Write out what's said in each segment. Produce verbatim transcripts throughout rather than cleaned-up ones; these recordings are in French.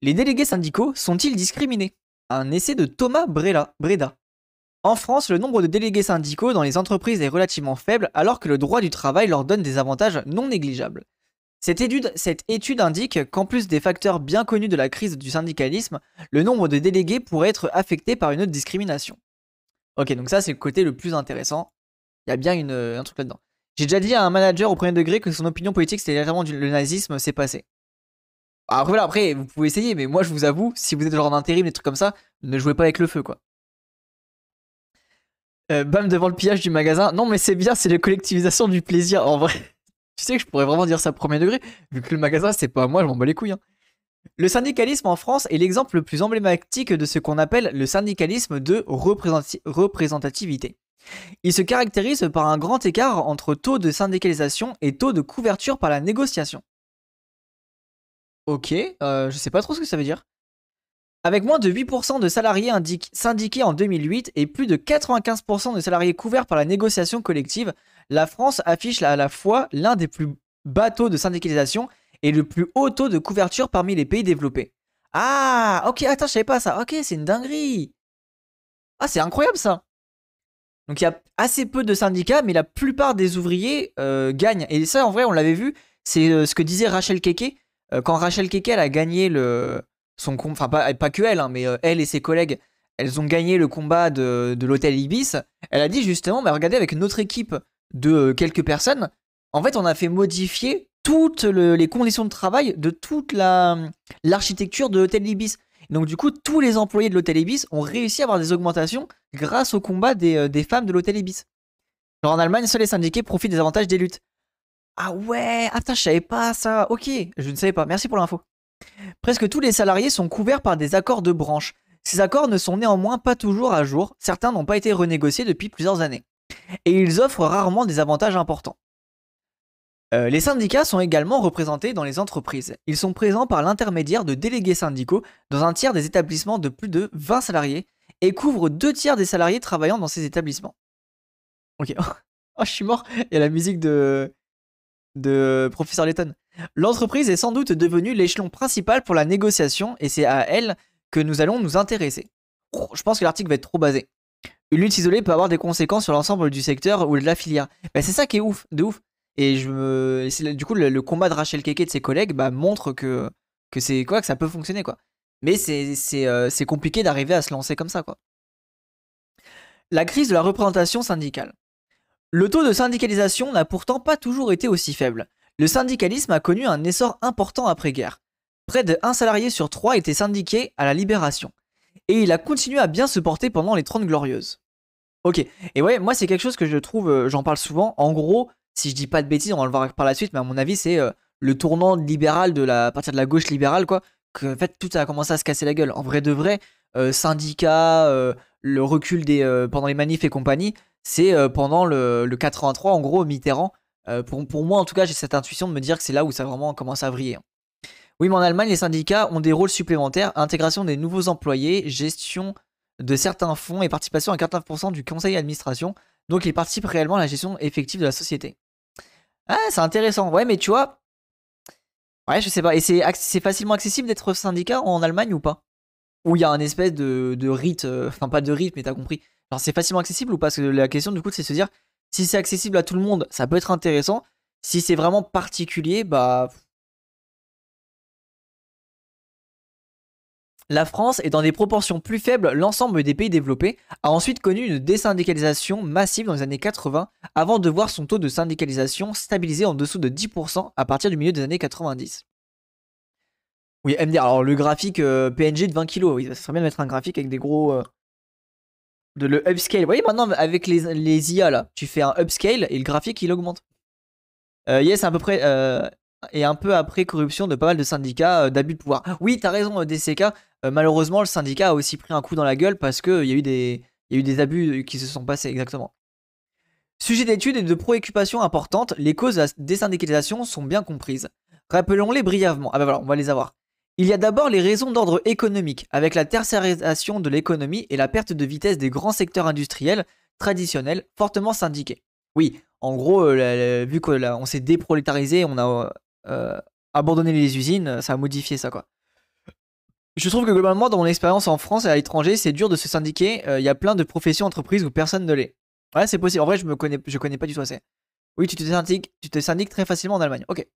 Les délégués syndicaux sont-ils discriminés? Un essai de Thomas Breda. En France, le nombre de délégués syndicaux dans les entreprises est relativement faible alors que le droit du travail leur donne des avantages non négligeables. Cette étude, cette étude indique qu'en plus des facteurs bien connus de la crise du syndicalisme, le nombre de délégués pourrait être affecté par une autre discrimination. Ok, donc ça c'est le côté le plus intéressant. Il y a bien une, un truc là-dedans. J'ai déjà dit à un manager au premier degré que son opinion politique c'était vraiment du, le nazisme, c'est passé. Après voilà, après vous pouvez essayer, mais moi je vous avoue, si vous êtes genre d'intérim, des trucs comme ça, ne jouez pas avec le feu quoi. Euh, bam devant le pillage du magasin. Non mais c'est bien, c'est la collectivisation du plaisir en vrai. Tu sais que je pourrais vraiment dire ça premier degré, vu que le magasin c'est pas à moi, je m'en bats les couilles. Hein. Le syndicalisme en France est l'exemple le plus emblématique de ce qu'on appelle le syndicalisme de représentati- représentativité. Il se caractérise par un grand écart entre taux de syndicalisation et taux de couverture par la négociation. Ok, euh, je sais pas trop ce que ça veut dire. Avec moins de huit pour cent de salariés syndiqués en deux mille huit et plus de quatre-vingt-quinze pour cent de salariés couverts par la négociation collective, la France affiche à la fois l'un des plus bas taux de syndicalisation et le plus haut taux de couverture parmi les pays développés. Ah, ok, attends, je savais pas ça. Ok, c'est une dinguerie. Ah, c'est incroyable ça. Donc il y a assez peu de syndicats, mais la plupart des ouvriers euh, gagnent. Et ça, en vrai, on l'avait vu, c'est euh, ce que disait Rachel Kéké. Euh, quand Rachel Kéké, elle a gagné le... son combat, enfin pas, pas que elle, hein, mais euh, elle et ses collègues, elles ont gagné le combat de, de l'hôtel Ibis. Elle a dit justement, bah, regardez, avec notre équipe de euh, quelques personnes, en fait, on a fait modifier toutes le, les conditions de travail de toute la l'architecture de l'hôtel Ibis. Donc du coup, tous les employés de l'hôtel Ibis ont réussi à avoir des augmentations grâce au combat des, euh, des femmes de l'hôtel Ibis. Genre en Allemagne, seuls les syndiqués profitent des avantages des luttes. Ah ouais, ah putain, je savais pas ça. Ok, je ne savais pas. Merci pour l'info. Presque tous les salariés sont couverts par des accords de branche. Ces accords ne sont néanmoins pas toujours à jour. Certains n'ont pas été renégociés depuis plusieurs années. Et ils offrent rarement des avantages importants. Euh, les syndicats sont également représentés dans les entreprises. Ils sont présents par l'intermédiaire de délégués syndicaux dans un tiers des établissements de plus de vingt salariés et couvrent deux tiers des salariés travaillant dans ces établissements. Ok, oh, je suis mort, il y a la musique de, de Professeur Letton. L'entreprise est sans doute devenue l'échelon principal pour la négociation et c'est à elle que nous allons nous intéresser. Oh, je pense que l'article va être trop basé. Une lutte isolée peut avoir des conséquences sur l'ensemble du secteur ou de la filière. Ben, c'est ça qui est ouf, de ouf. Et je me... du coup, le, le combat de Rachel Kéké et de ses collègues bah, montre que, que c'est quoi, que ça peut fonctionner, quoi. Mais c'est euh, compliqué d'arriver à se lancer comme ça, quoi. La crise de la représentation syndicale. Le taux de syndicalisation n'a pourtant pas toujours été aussi faible. Le syndicalisme a connu un essor important après-guerre. Près de un salarié sur trois était syndiqué à la Libération. Et il a continué à bien se porter pendant les Trente Glorieuses. Ok, et ouais, moi c'est quelque chose que je trouve, euh, j'en parle souvent, en gros... Si je dis pas de bêtises, on va le voir par la suite, mais à mon avis, c'est euh, le tournant libéral, de la, à partir de la gauche libérale, quoi, que en fait, tout a commencé à se casser la gueule. En vrai de vrai, euh, syndicats, euh, le recul des, euh, pendant les manifs et compagnie, c'est euh, pendant le, le quatre-vingt-trois, en gros, Mitterrand. Euh, pour, pour moi, en tout cas, j'ai cette intuition de me dire que c'est là où ça vraiment commence à vriller. Oui, mais en Allemagne, les syndicats ont des rôles supplémentaires, intégration des nouveaux employés, gestion de certains fonds et participation à quatorze pour cent du conseil d'administration. Donc, ils participent réellement à la gestion effective de la société. Ah, c'est intéressant. Ouais, mais tu vois... Ouais, je sais pas. Et c'est facilement accessible d'être syndicat en Allemagne ou pas? Où il y a un espèce de, de rite... Euh, enfin, pas de rite, mais t'as compris. Alors, c'est facilement accessible ou pas? Parce que la question, du coup, c'est de se dire... Si c'est accessible à tout le monde, ça peut être intéressant. Si c'est vraiment particulier, bah... La France et dans des proportions plus faibles l'ensemble des pays développés, a ensuite connu une désyndicalisation massive dans les années quatre-vingt avant de voir son taux de syndicalisation stabilisé en dessous de dix pour cent à partir du milieu des années quatre-vingt-dix. Oui, M D R, alors le graphique euh, P N G de vingt kilos, oui, ça serait bien de mettre un graphique avec des gros... Euh, de le upscale. Vous voyez maintenant avec les, les I A là, tu fais un upscale et le graphique il augmente. Euh, yes, à peu près... Euh, et un peu après corruption de pas mal de syndicats euh, d'abus de pouvoir. Oui, t'as raison, D C K. Euh, malheureusement, le syndicat a aussi pris un coup dans la gueule parce qu'il euh, y, y a eu des abus qui se sont passés, exactement. Sujet d'étude et de préoccupation importante, les causes de la désyndicalisation sont bien comprises. Rappelons-les brièvement. Ah ben voilà, on va les avoir. Il y a d'abord les raisons d'ordre économique, avec la tertiarisation de l'économie et la perte de vitesse des grands secteurs industriels traditionnels fortement syndiqués. Oui, en gros, euh, la, la, vu qu'on s'est déprolétarisé, on a... Euh, Euh, abandonner les usines, ça a modifié ça quoi. Je trouve que globalement, dans mon expérience en France et à l'étranger, c'est dur de se syndiquer. Il euh, y a plein de professions, entreprises où personne ne l'est. Ouais, c'est possible. En vrai, je me connais, je connais pas du tout assez. Oui, tu te syndiques, tu te syndiques très facilement en Allemagne. Ok.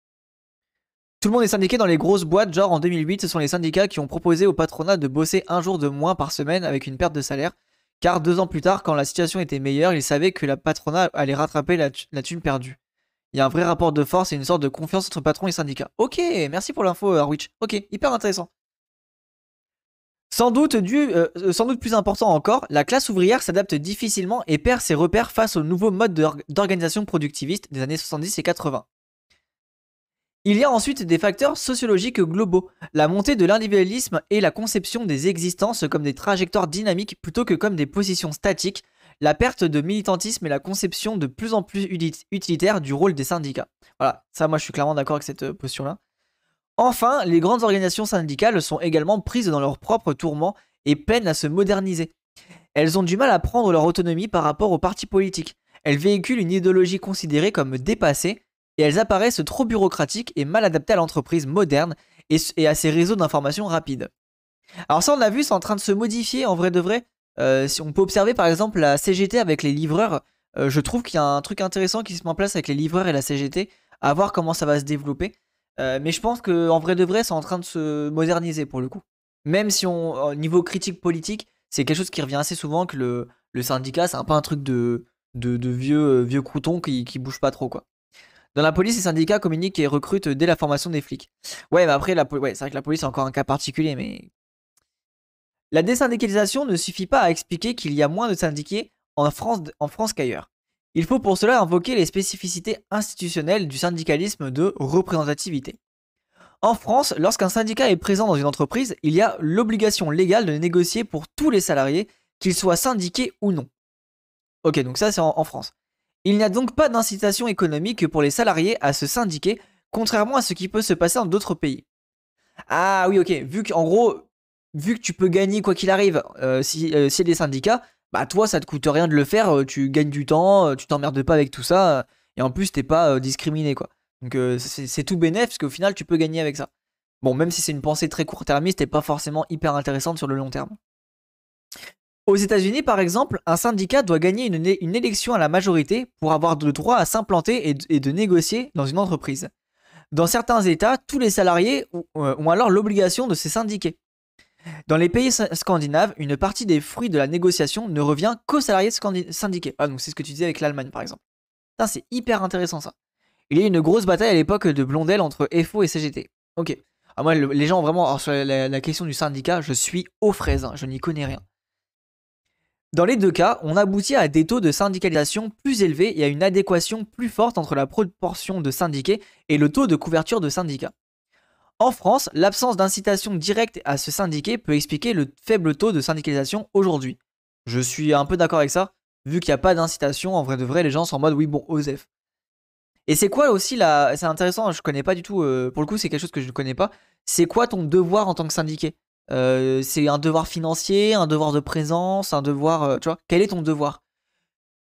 Tout le monde est syndiqué dans les grosses boîtes, genre en deux mille huit, ce sont les syndicats qui ont proposé au patronat de bosser un jour de moins par semaine avec une perte de salaire, car deux ans plus tard, quand la situation était meilleure, ils savaient que la patronat allait rattraper la, la thune perdue. Il y a un vrai rapport de force et une sorte de confiance entre patron et syndicat. Ok, merci pour l'info, Arwich. Ok, hyper intéressant. Sans doute, dû, euh, sans doute plus important encore, la classe ouvrière s'adapte difficilement et perd ses repères face au nouveau mode d'organisation productiviste des années soixante-dix et quatre-vingts. Il y a ensuite des facteurs sociologiques globaux, la montée de l'individualisme et la conception des existences comme des trajectoires dynamiques plutôt que comme des positions statiques, la perte de militantisme et la conception de plus en plus utilitaire du rôle des syndicats. Voilà, ça moi je suis clairement d'accord avec cette posture-là. Enfin, les grandes organisations syndicales sont également prises dans leur propre tourment et peinent à se moderniser. Elles ont du mal à prendre leur autonomie par rapport aux partis politiques. Elles véhiculent une idéologie considérée comme dépassée, et elles apparaissent trop bureaucratiques et mal adaptées à l'entreprise moderne et, et à ses réseaux d'information rapides. Alors ça, on a vu, c'est en train de se modifier en vrai de vrai. Euh, si on peut observer par exemple la C G T avec les livreurs, euh, je trouve qu'il y a un truc intéressant qui se met en place avec les livreurs et la C G T, à voir comment ça va se développer. Euh, mais je pense qu'en vrai de vrai, c'est en train de se moderniser pour le coup. Même si on, au niveau critique politique, c'est quelque chose qui revient assez souvent, que le, le syndicat, c'est un peu un truc de, de, de vieux, euh, vieux crouton qui, qui bouge pas trop, quoi. Dans la police, les syndicats communiquent et recrutent dès la formation des flics. Ouais, mais après, la ouais, c'est vrai que la police est encore un cas particulier, mais... La désyndicalisation ne suffit pas à expliquer qu'il y a moins de syndiqués en France, en France qu'ailleurs. Il faut pour cela invoquer les spécificités institutionnelles du syndicalisme de représentativité. En France, lorsqu'un syndicat est présent dans une entreprise, il y a l'obligation légale de négocier pour tous les salariés, qu'ils soient syndiqués ou non. Ok, donc ça c'est en, en France. Il n'y a donc pas d'incitation économique pour les salariés à se syndiquer, contrairement à ce qui peut se passer dans d'autres pays. Ah oui, ok, vu qu'en gros, vu que tu peux gagner quoi qu'il arrive, euh, si, euh, si y a des syndicats, bah toi ça te coûte rien de le faire, tu gagnes du temps, tu t'emmerdes pas avec tout ça, et en plus t'es pas euh, discriminé, quoi. Donc euh, c'est tout bénéf, parce qu'au final tu peux gagner avec ça. Bon, même si c'est une pensée très court-termiste et pas forcément hyper intéressante sur le long terme. Aux États-Unis, par exemple, un syndicat doit gagner une, une élection à la majorité pour avoir le droit à s'implanter et, et de négocier dans une entreprise. Dans certains États, tous les salariés ont, euh, ont alors l'obligation de se syndiquer. Dans les pays scandinaves, une partie des fruits de la négociation ne revient qu'aux salariés syndiqués. Ah, donc c'est ce que tu disais avec l'Allemagne, par exemple. Putain, c'est hyper intéressant, ça. Il y a eu une grosse bataille à l'époque de Blondel entre F O et C G T. Ok. Ah, moi, le, les gens, vraiment, alors, sur la, la question du syndicat, je suis aux fraises, hein, je n'y connais rien. Dans les deux cas, on aboutit à des taux de syndicalisation plus élevés et à une adéquation plus forte entre la proportion de syndiqués et le taux de couverture de syndicats. En France, l'absence d'incitation directe à se syndiquer peut expliquer le faible taux de syndicalisation aujourd'hui. Je suis un peu d'accord avec ça, vu qu'il n'y a pas d'incitation, en vrai de vrai, les gens sont en mode oui bon, osef. Et c'est quoi aussi la... C'est intéressant, je connais pas du tout, euh, pour le coup c'est quelque chose que je ne connais pas. C'est quoi ton devoir en tant que syndiqué? euh, C'est un devoir financier, un devoir de présence, un devoir... Euh, tu vois, quel est ton devoir?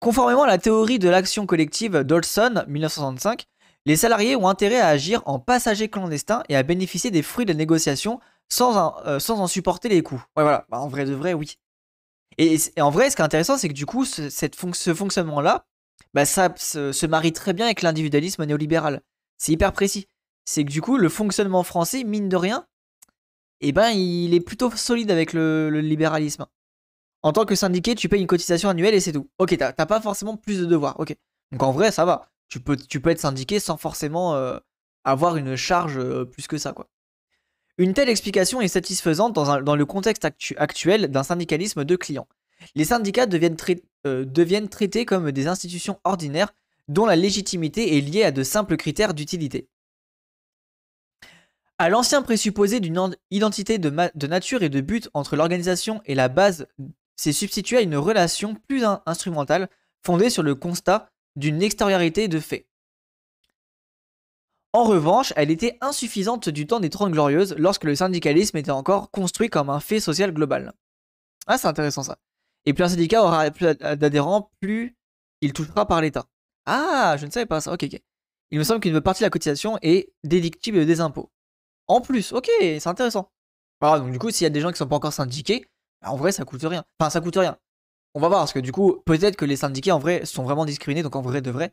Conformément à la théorie de l'action collective d'Olson, mille neuf cent soixante-cinq, les salariés ont intérêt à agir en passagers clandestins et à bénéficier des fruits de la négociation sans, un, euh, sans en supporter les coûts. Ouais, voilà. Bah, en vrai de vrai, oui. Et, et en vrai, ce qui est intéressant, c'est que du coup, ce, cette fon ce fonctionnement-là, bah, ça se, se marie très bien avec l'individualisme néolibéral. C'est hyper précis. C'est que du coup, le fonctionnement français, mine de rien, eh ben, il est plutôt solide avec le, le libéralisme. En tant que syndiqué, tu payes une cotisation annuelle et c'est tout. Ok, t'as pas forcément plus de devoirs. Ok. Donc en vrai, ça va. Tu peux, tu peux être syndiqué sans forcément euh, avoir une charge euh, plus que ça, quoi. Une telle explication est satisfaisante dans, un, dans le contexte actu, actuel d'un syndicalisme de clients. Les syndicats deviennent, trai euh, deviennent traités comme des institutions ordinaires dont la légitimité est liée à de simples critères d'utilité. À l'ancien présupposé d'une identité de, de nature et de but entre l'organisation et la base s'est substituée à une relation plus in instrumentale fondée sur le constat d'une extériorité de fait. En revanche, elle était insuffisante du temps des Trente Glorieuses lorsque le syndicalisme était encore construit comme un fait social global. Ah, c'est intéressant ça. Et plus un syndicat aura plus d'adhérents, plus il touchera par l'État. Ah, je ne savais pas ça. Ok, ok. Il me semble qu'une partie de la cotisation est déductible des impôts. En plus, ok, c'est intéressant. Voilà, donc du coup, s'il y a des gens qui sont pas encore syndiqués, bah, en vrai, ça coûte rien. Enfin, ça coûte rien. On va voir, parce que du coup, peut-être que les syndiqués, en vrai, sont vraiment discriminés. Donc en vrai, de vrai,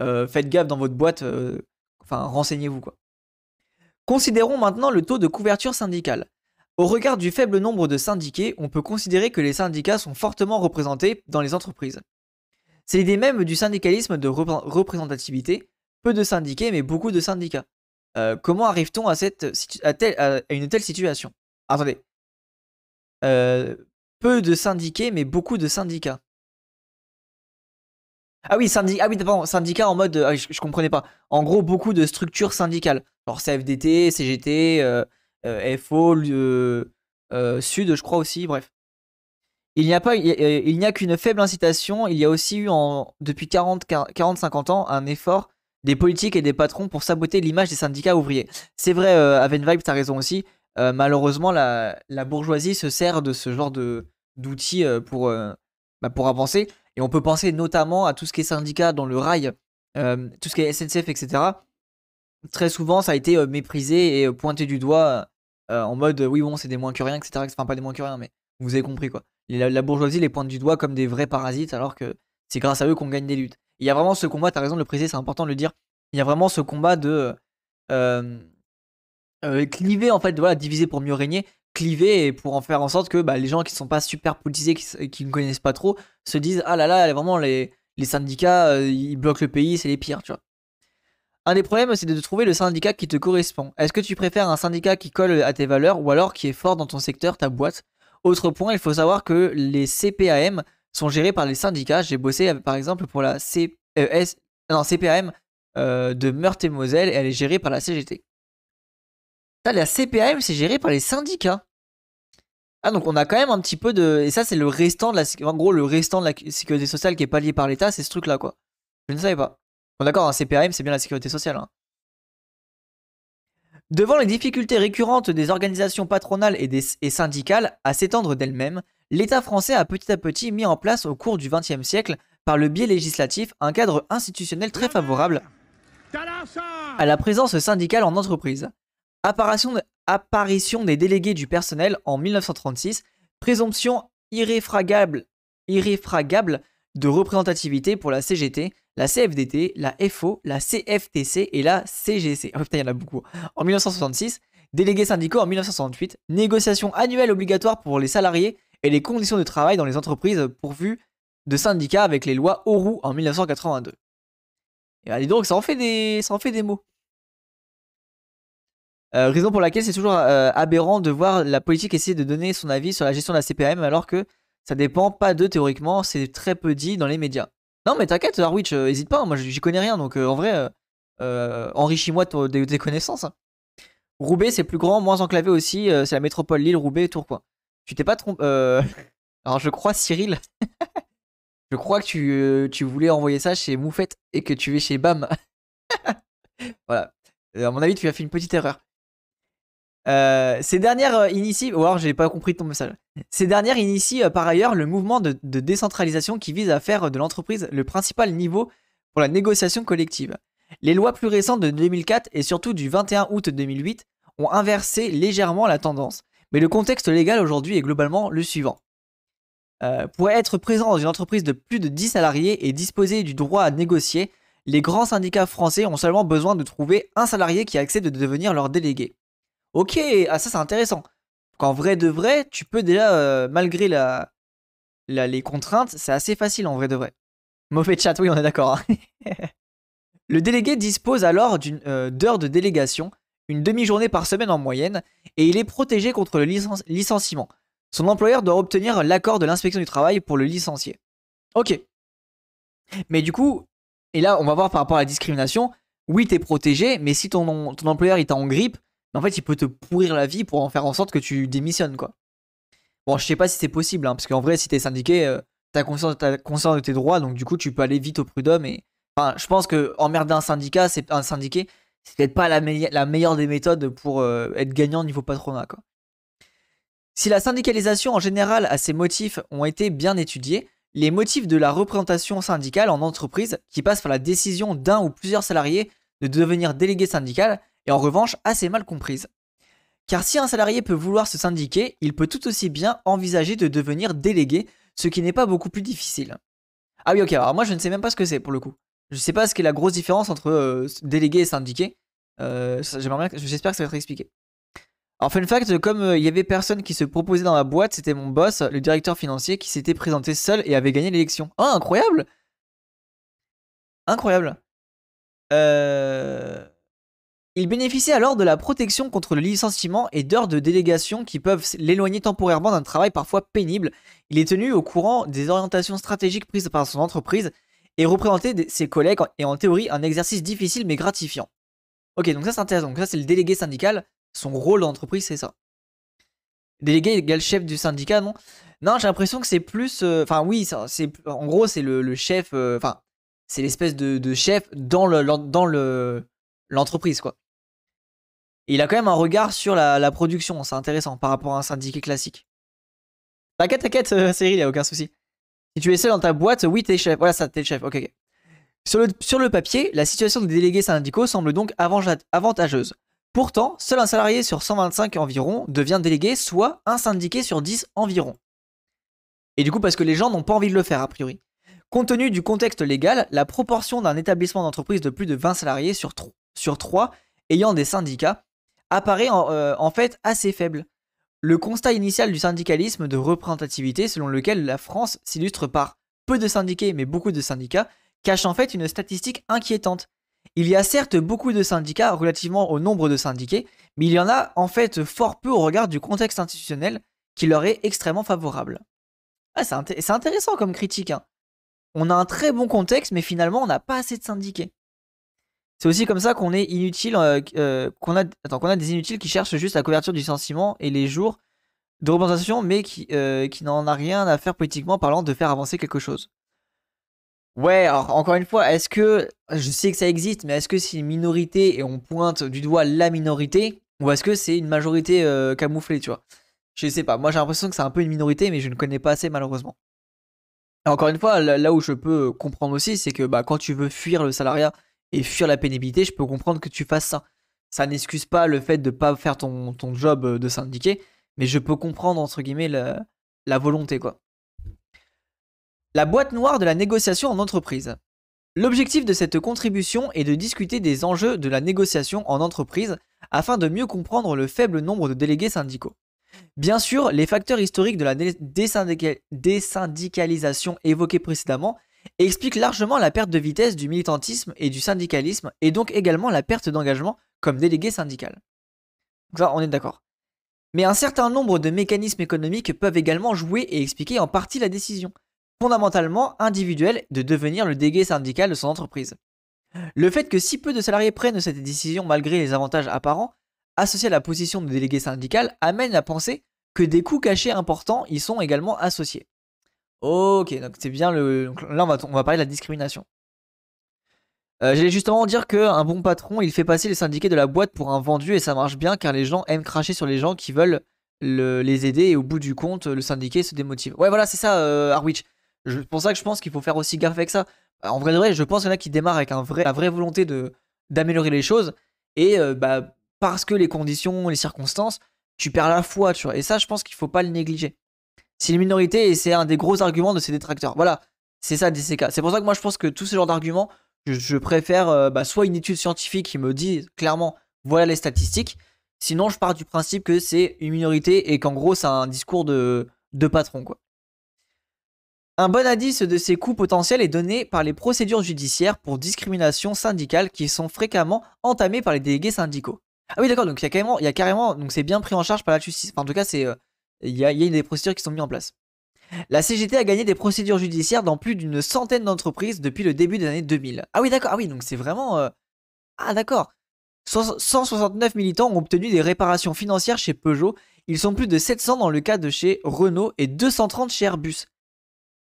euh, faites gaffe dans votre boîte. Euh, enfin, renseignez-vous, quoi. Considérons maintenant le taux de couverture syndicale. Au regard du faible nombre de syndiqués, on peut considérer que les syndicats sont fortement représentés dans les entreprises. C'est l'idée même du syndicalisme de repré représentativité. Peu de syndiqués, mais beaucoup de syndicats. Euh, comment arrive-t-on à, à, à, à une telle situation? Attendez. Euh, peu de syndiqués, mais beaucoup de syndicats. Ah oui, syndi ah oui pardon, syndicats en mode... Ah, je, je comprenais pas. En gros, beaucoup de structures syndicales. Genre C F D T, C G T, euh, euh, F O, euh, euh, Sud, je crois aussi, bref. Il n'y a pas, il n'y a qu'une faible incitation. Il y a aussi eu, en, depuis quarante à cinquante ans, un effort des politiques et des patrons pour saboter l'image des syndicats ouvriers. C'est vrai, euh, Avenvibe, t'as raison aussi. Euh, malheureusement, la, la bourgeoisie se sert de ce genre d'outils euh, pour, euh, bah, pour avancer. Et on peut penser notamment à tout ce qui est syndicat dans le rail, euh, tout ce qui est S N C F, et cetera. Très souvent, ça a été euh, méprisé et euh, pointé du doigt euh, en mode euh, « oui, bon, c'est des moins que rien », et cetera. Enfin, pas des moins que rien, mais vous avez compris, quoi. La, la bourgeoisie les pointe du doigt comme des vrais parasites, alors que c'est grâce à eux qu'on gagne des luttes. Il y a vraiment ce combat, t'as raison de le préciser, c'est important de le dire. Il y a vraiment ce combat de euh, euh, cliver, en fait, de, voilà, diviser pour mieux régner, cliver et pour en faire en sorte que bah, les gens qui ne sont pas super politisés, qui, qui ne connaissent pas trop, se disent ah là là, vraiment les, les syndicats, euh, ils bloquent le pays, c'est les pires, tu vois. Un des problèmes, c'est de trouver le syndicat qui te correspond. Est-ce que tu préfères un syndicat qui colle à tes valeurs ou alors qui est fort dans ton secteur, ta boîte? Autre point, il faut savoir que les C P A M sont gérés par les syndicats. J'ai bossé par exemple pour la C... euh, S... non, C P A M euh, de Meurthe-et-Moselle et elle est gérée par la C G T. Ça, la C P A M, c'est géré par les syndicats. Ah, donc on a quand même un petit peu de... Et ça, c'est le restant de la... En gros, le restant de la sécurité sociale qui est pallié par l'État, c'est ce truc-là, quoi. Je ne savais pas. Bon, d'accord, un C P A M, c'est bien la sécurité sociale, hein. Devant les difficultés récurrentes des organisations patronales et, des, et syndicales à s'étendre d'elles-mêmes, l'État français a petit à petit mis en place au cours du vingtième siècle, par le biais législatif, un cadre institutionnel très favorable à la présence syndicale en entreprise. Apparition, de, apparition des délégués du personnel en mille neuf cent trente-six, présomption irréfragable, irréfragable de représentativité pour la C G T, la C F D T, la F O, la C F T C et la C G C. Oh putain, il y en a beaucoup. En mille neuf cent soixante-six, délégués syndicaux en mille neuf cent soixante-huit, négociations annuelles obligatoires pour les salariés et les conditions de travail dans les entreprises pourvues de syndicats avec les lois Héroux en mille neuf cent quatre-vingt-deux. Et allez donc, ça en fait des, ça en fait des mots. Euh, raison pour laquelle c'est toujours euh, aberrant de voir la politique essayer de donner son avis sur la gestion de la C P A M alors que ça dépend pas d'eux théoriquement, c'est très peu dit dans les médias. Non mais t'inquiète, Arwitch, euh, hésite pas, moi j'y connais rien, donc euh, en vrai, euh, euh, enrichis-moi de tes connaissances. Roubaix, c'est plus grand, moins enclavé aussi, euh, c'est la métropole Lille, Roubaix, Tourcoing. Tu t'es pas trompé... Euh... Alors je crois, Cyril, je crois que tu, euh, tu voulais envoyer ça chez Moufette et que tu es chez B A M. Voilà, à mon avis, tu as fait une petite erreur. Euh, ces dernières euh, initient, ou alors j'ai pas compris ton message. Ces dernières initient euh, par ailleurs le mouvement de, de décentralisation qui vise à faire euh, de l'entreprise le principal niveau pour la négociation collective. Les lois plus récentes de deux mille quatre et surtout du vingt et un août deux mille huit ont inversé légèrement la tendance. Mais le contexte légal aujourd'hui est globalement le suivant. Euh, pour être présent dans une entreprise de plus de dix salariés et disposer du droit à négocier, les grands syndicats français ont seulement besoin de trouver un salarié qui accepte de devenir leur délégué. Ok, ah ça c'est intéressant. Donc en vrai de vrai, tu peux déjà, euh, malgré la, la, les contraintes, c'est assez facile en vrai de vrai. Mauvais chat, oui on est d'accord. Hein. Le délégué dispose alors d'une euh, d'heures de délégation, une demi-journée par semaine en moyenne, et il est protégé contre le licen licenciement. Son employeur doit obtenir l'accord de l'inspection du travail pour le licencier. Ok. Mais du coup, et là on va voir par rapport à la discrimination, oui t'es protégé, mais si ton, ton employeur il t'a en grippe, en fait, il peut te pourrir la vie pour en faire en sorte que tu démissionnes, quoi. Bon, je sais pas si c'est possible, hein, parce qu'en vrai, si t'es syndiqué, euh, t'as conscience, t'as conscience de tes droits, donc du coup, tu peux aller vite au prud'homme. Et... Enfin, je pense que emmerder un syndicat, c'est un syndiqué, c'est peut-être pas la, me la meilleure des méthodes pour euh, être gagnant au niveau patronat, quoi. Si la syndicalisation en général à ses motifs ont été bien étudiés, les motifs de la représentation syndicale en entreprise, qui passent par la décision d'un ou plusieurs salariés de devenir délégué syndical, et en revanche assez mal comprise. Car si un salarié peut vouloir se syndiquer, il peut tout aussi bien envisager de devenir délégué, ce qui n'est pas beaucoup plus difficile. Ah oui, ok, alors moi je ne sais même pas ce que c'est pour le coup. Je ne sais pas ce qu'est la grosse différence entre euh, délégué et syndiqué. Euh, j'aimerais bien, j'espère que ça va être expliqué. Alors fun fact, comme euh, il y avait personne qui se proposait dans la boîte, c'était mon boss, le directeur financier, qui s'était présenté seul et avait gagné l'élection. Ah, incroyable! Incroyable. Euh... Il bénéficiait alors de la protection contre le licenciement et d'heures de délégation qui peuvent l'éloigner temporairement d'un travail parfois pénible. Il est tenu au courant des orientations stratégiques prises par son entreprise et représentait ses collègues et en théorie un exercice difficile mais gratifiant. Ok, donc ça c'est intéressant. Donc ça c'est le délégué syndical. Son rôle dans l'entreprise c'est ça. Délégué égale chef du syndicat, non? Non, j'ai l'impression que c'est plus... Enfin euh, oui, c'est en gros c'est le, le chef... Enfin, euh, c'est l'espèce de, de chef dans le, dans le, l'entreprise quoi. Et il a quand même un regard sur la, la production, c'est intéressant, par rapport à un syndiqué classique. T'inquiète, t'inquiète, euh, Cyril, il n'y a aucun souci. Si tu es seul dans ta boîte, oui, t'es chef. Voilà, ça, t'es le chef, ok. okay. Sur, le, sur le papier, la situation des délégués syndicaux semble donc avantageuse. Pourtant, seul un salarié sur cent vingt-cinq environ devient délégué, soit un syndiqué sur dix environ. Et du coup, parce que les gens n'ont pas envie de le faire, a priori. Compte tenu du contexte légal, la proportion d'un établissement d'entreprise de plus de vingt salariés sur trois, sur trois ayant des syndicats apparaît en, euh, en fait assez faible. Le constat initial du syndicalisme de représentativité selon lequel la France s'illustre par peu de syndiqués mais beaucoup de syndicats cache en fait une statistique inquiétante. Il y a certes beaucoup de syndicats relativement au nombre de syndiqués, mais il y en a en fait fort peu au regard du contexte institutionnel qui leur est extrêmement favorable. Ah, c'est int- c'est intéressant comme critique, hein. On a un très bon contexte mais finalement on n'a pas assez de syndiqués. C'est aussi comme ça qu'on est inutile, euh, euh, qu'on a, attends, qu'on a des inutiles qui cherchent juste la couverture du licenciement et les jours de représentation, mais qui, euh, qui n'en a rien à faire politiquement parlant de faire avancer quelque chose. Ouais, alors encore une fois, est-ce que, je sais que ça existe, mais est-ce que c'est une minorité et on pointe du doigt la minorité, ou est-ce que c'est une majorité euh, camouflée, tu vois? Je sais pas, moi j'ai l'impression que c'est un peu une minorité, mais je ne connais pas assez malheureusement. Et encore une fois, là, là où je peux comprendre aussi, c'est que bah, quand tu veux fuir le salariat, et fuir la pénibilité, je peux comprendre que tu fasses ça. Ça n'excuse pas le fait de ne pas faire ton, ton job de syndiqué, mais je peux comprendre, entre guillemets, la, la volonté, quoi. La boîte noire de la négociation en entreprise. L'objectif de cette contribution est de discuter des enjeux de la négociation en entreprise afin de mieux comprendre le faible nombre de délégués syndicaux. Bien sûr, les facteurs historiques de la désyndica- désyndicalisation évoqués précédemment et explique largement la perte de vitesse du militantisme et du syndicalisme, et donc également la perte d'engagement comme délégué syndical. Donc ça, on est d'accord. Mais un certain nombre de mécanismes économiques peuvent également jouer et expliquer en partie la décision, fondamentalement individuelle, de devenir le délégué syndical de son entreprise. Le fait que si peu de salariés prennent cette décision malgré les avantages apparents, associés à la position de délégué syndical, amène à penser que des coûts cachés importants y sont également associés. Ok, donc c'est bien le... Donc là, on va, on va parler de la discrimination. Euh, J'allais justement dire qu'un bon patron, il fait passer les syndiqués de la boîte pour un vendu et ça marche bien car les gens aiment cracher sur les gens qui veulent le, les aider et au bout du compte, le syndiqué se démotive. Ouais, voilà, c'est ça, euh, Harwich. C'est pour ça que je pense qu'il faut faire aussi gaffe avec ça. En vrai, de vrai, je pense qu'il y en a qui démarrent avec un vrai, la vraie volonté de d'améliorer les choses et euh, bah, parce que les conditions, les circonstances, tu perds la foi, tu vois. Et ça, je pense qu'il faut pas le négliger. C'est une minorité et c'est un des gros arguments de ces détracteurs. Voilà, c'est ça D C K. C'est pour ça que moi je pense que tout ce genre d'arguments, je, je préfère euh, bah, soit une étude scientifique qui me dit clairement voilà les statistiques, sinon je pars du principe que c'est une minorité et qu'en gros c'est un discours de, de patron, quoi. Un bon indice de ces coûts potentiels est donné par les procédures judiciaires pour discrimination syndicale qui sont fréquemment entamées par les délégués syndicaux. Ah oui d'accord, donc il y a carrément, y a carrément donc c'est bien pris en charge par la justice. Enfin, en tout cas c'est... Euh, Il y a, il y a des procédures qui sont mises en place. La C G T a gagné des procédures judiciaires dans plus d'une centaine d'entreprises depuis le début des années deux mille. Ah oui, d'accord. Ah oui, donc c'est vraiment... Euh... Ah d'accord. So- cent soixante-neuf militants ont obtenu des réparations financières chez Peugeot. Ils sont plus de sept cents dans le cas de chez Renault et deux cent trente chez Airbus.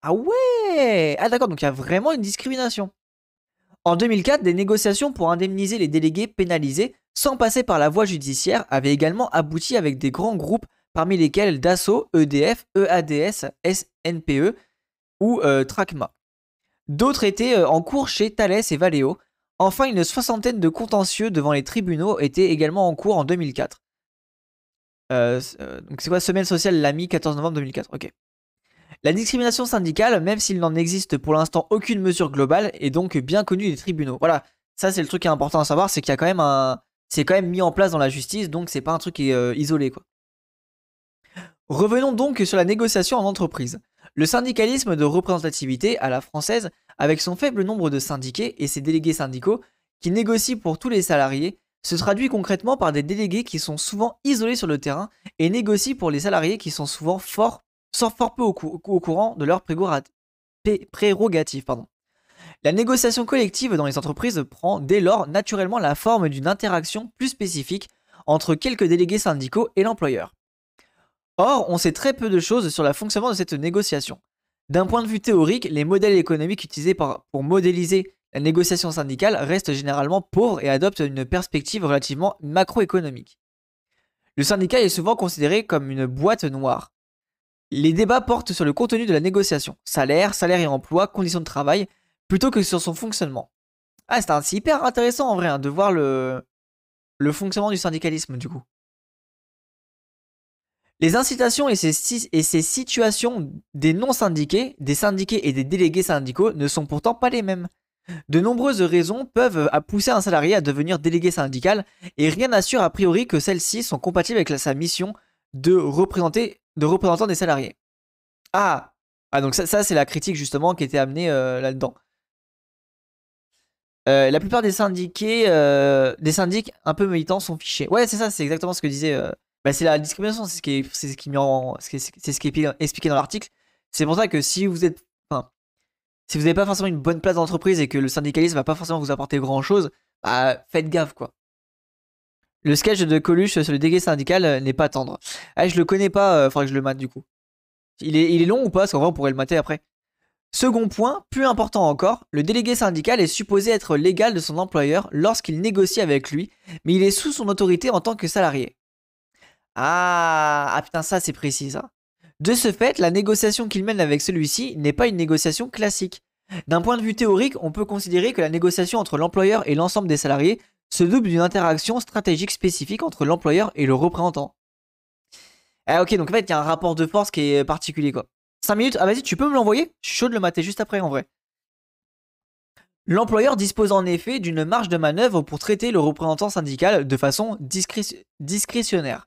Ah ouais. Ah d'accord, donc il y a vraiment une discrimination. En deux mille quatre, des négociations pour indemniser les délégués pénalisés sans passer par la voie judiciaire avaient également abouti avec des grands groupes parmi lesquels Dassault, E D F, E A D S, S N P E ou euh, TRACMA. D'autres étaient euh, en cours chez Thales et Valeo. Enfin, une soixantaine de contentieux devant les tribunaux étaient également en cours en deux mille quatre. Euh, donc c'est quoi, Semelle sociale l'AMI, quatorze novembre deux mille quatre. Ok. La discrimination syndicale, même s'il n'en existe pour l'instant aucune mesure globale, est donc bien connue des tribunaux. Voilà, ça c'est le truc qui est important à savoir, c'est qu'il y a quand même un... C'est quand même mis en place dans la justice, donc c'est pas un truc qui est euh, isolé, quoi. Revenons donc sur la négociation en entreprise. Le syndicalisme de représentativité à la française, avec son faible nombre de syndiqués et ses délégués syndicaux, qui négocient pour tous les salariés, se traduit concrètement par des délégués qui sont souvent isolés sur le terrain et négocient pour les salariés qui sont souvent fort, sont fort peu au, cou au courant de leurs prérogatives. Pardon. La négociation collective dans les entreprises prend dès lors naturellement la forme d'une interaction plus spécifique entre quelques délégués syndicaux et l'employeur. Or, on sait très peu de choses sur le fonctionnement de cette négociation. D'un point de vue théorique, les modèles économiques utilisés par, pour modéliser la négociation syndicale reste généralement pauvre et adopte une perspective relativement macroéconomique. Le syndicat est souvent considéré comme une boîte noire. Les débats portent sur le contenu de la négociation, salaire, salaire et emploi, conditions de travail, plutôt que sur son fonctionnement. Ah, c'est hyper intéressant en vrai hein, de voir le... le fonctionnement du syndicalisme du coup. Les incitations et ces, si et ces situations des non-syndiqués, des syndiqués et des délégués syndicaux ne sont pourtant pas les mêmes. De nombreuses raisons peuvent pousser un salarié à devenir délégué syndical et rien n'assure a priori que celles-ci sont compatibles avec sa mission de, représenter, de représentant des salariés. Ah, ah donc ça, ça c'est la critique justement qui était amenée euh, là-dedans. Euh, la plupart des syndiqués, euh, des syndics un peu militants sont fichés. Ouais c'est ça, c'est exactement ce que disait... Euh, bah, c'est la discrimination, c'est ce qui est, c'est ce qui est, en, c'est ce qui est expliqué dans l'article. C'est pour ça que si vous êtes... Enfin, si vous n'avez pas forcément une bonne place d'entreprise et que le syndicalisme va pas forcément vous apporter grand chose, bah faites gaffe quoi. Le sketch de Coluche sur le délégué syndical n'est pas tendre. Ah je le connais pas, euh, faudrait que je le mate du coup. Il est, il est long ou pas? Parce qu'en vrai on pourrait le mater après. Second point, plus important encore, le délégué syndical est supposé être l'égal de son employeur lorsqu'il négocie avec lui, mais il est sous son autorité en tant que salarié. Ah, ah putain ça c'est précis ça. De ce fait, la négociation qu'il mène avec celui-ci n'est pas une négociation classique. D'un point de vue théorique, on peut considérer que la négociation entre l'employeur et l'ensemble des salariés se double d'une interaction stratégique spécifique entre l'employeur et le représentant. Ah ok, donc en fait, il y a un rapport de force qui est particulier quoi. cinq minutes, ah vas-y, tu peux me l'envoyer? Je suis chaud de le mater juste après en vrai. L'employeur dispose en effet d'une marge de manœuvre pour traiter le représentant syndical de façon discrétionnaire.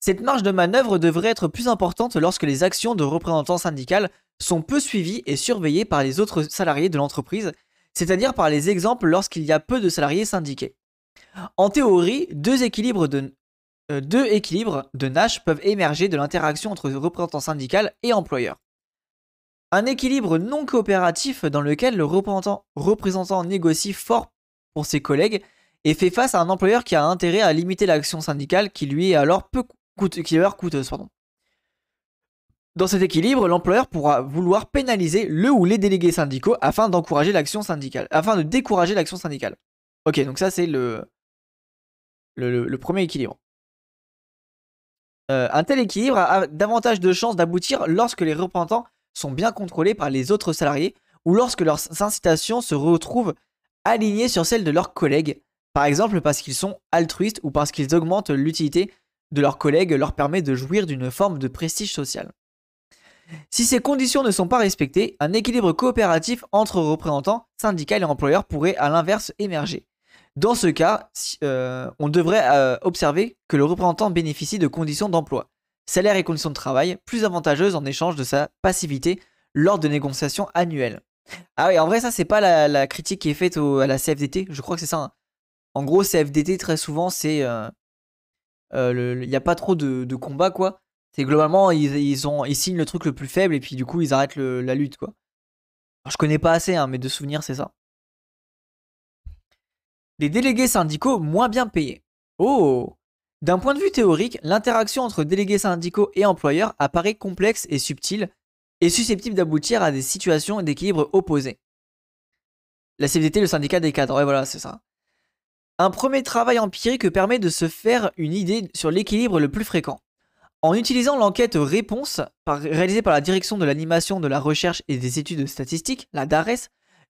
Cette marge de manœuvre devrait être plus importante lorsque les actions de représentants syndicales sont peu suivies et surveillées par les autres salariés de l'entreprise, c'est-à-dire par les exemples lorsqu'il y a peu de salariés syndiqués. En théorie, deux équilibres de, euh, deux équilibres de Nash peuvent émerger de l'interaction entre représentants syndicaux et employeurs. Un équilibre non coopératif dans lequel le représentant, représentant négocie fort pour ses collègues et fait face à un employeur qui a intérêt à limiter l'action syndicale qui lui est alors peu qui est leur coûteuse, pardon. Dans cet équilibre, l'employeur pourra vouloir pénaliser le ou les délégués syndicaux afin d'encourager l'action syndicale, afin de décourager l'action syndicale. Ok, donc ça c'est le, le, le premier équilibre. Euh, un tel équilibre a davantage de chances d'aboutir lorsque les représentants sont bien contrôlés par les autres salariés ou lorsque leurs incitations se retrouvent alignées sur celles de leurs collègues, par exemple parce qu'ils sont altruistes ou parce qu'ils augmentent l'utilité de leurs collègues leur permet de jouir d'une forme de prestige social. Si ces conditions ne sont pas respectées, un équilibre coopératif entre représentants, syndicats et employeurs pourrait à l'inverse émerger. Dans ce cas, euh, on devrait euh, observer que le représentant bénéficie de conditions d'emploi, salaire et conditions de travail plus avantageuses en échange de sa passivité lors de négociations annuelles. Ah oui, en vrai ça c'est pas la, la critique qui est faite au, à la C F D T, je crois que c'est ça. Hein. En gros C F D T très souvent c'est... Euh, il euh, n'y a pas trop de, de combat quoi. C'est globalement ils, ils, ont, ils signent le truc le plus faible et puis du coup ils arrêtent le, la lutte quoi. Alors, je connais pas assez hein, mais de souvenir c'est ça. Les délégués syndicaux moins bien payés. Oh. D'un point de vue théorique, l'interaction entre délégués syndicaux et employeurs apparaît complexe et subtile et susceptible d'aboutir à des situations d'équilibre opposées. La C F D T, le syndicat des cadres, ouais voilà c'est ça. Un premier travail empirique permet de se faire une idée sur l'équilibre le plus fréquent. En utilisant l'enquête réponse par, réalisée par la Direction de l'animation de la recherche et des études statistiques, la DARES,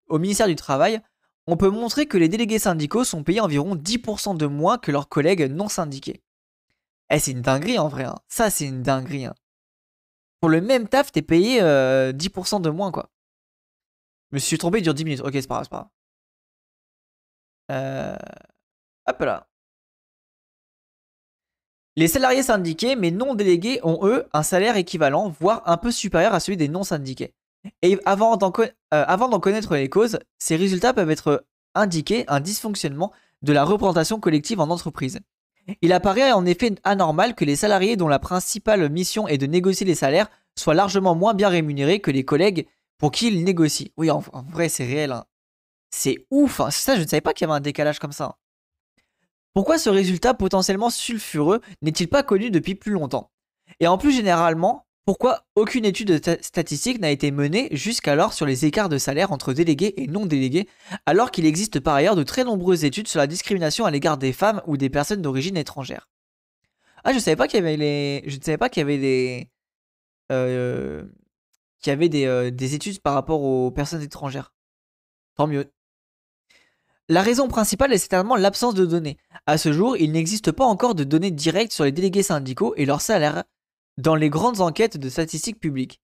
au ministère du Travail, on peut montrer que les délégués syndicaux sont payés environ dix pour cent de moins que leurs collègues non syndiqués. Eh, c'est une dinguerie en vrai, hein. Ça c'est une dinguerie, hein. Pour le même taf, t'es payé euh, dix pour cent de moins, quoi. Je me suis trompé, il dure dix minutes. Ok, c'est pas grave, c'est pas grave. Euh... Hop là. Les salariés syndiqués, mais non délégués, ont eux un salaire équivalent, voire un peu supérieur à celui des non syndiqués. Et avant d'en con... euh, connaître les causes, ces résultats peuvent être indiqués un dysfonctionnement de la représentation collective en entreprise. Il apparaît en effet anormal que les salariés dont la principale mission est de négocier les salaires soient largement moins bien rémunérés que les collègues pour qui ils négocient. Oui, en, en vrai, c'est réel, hein. C'est ouf, hein. Ça, je ne savais pas qu'il y avait un décalage comme ça, hein. Pourquoi ce résultat potentiellement sulfureux n'est-il pas connu depuis plus longtemps? Et en plus généralement, pourquoi aucune étude statistique n'a été menée jusqu'alors sur les écarts de salaire entre délégués et non délégués, alors qu'il existe par ailleurs de très nombreuses études sur la discrimination à l'égard des femmes ou des personnes d'origine étrangère? Ah, je savais pas qu'il y avait les... Je ne savais pas qu'il y avait des... Euh... qu'il y avait des, euh, des études par rapport aux personnes étrangères. Tant mieux. La raison principale est certainement l'absence de données. À ce jour, il n'existe pas encore de données directes sur les délégués syndicaux et leurs salaires dans les grandes enquêtes de statistiques publiques.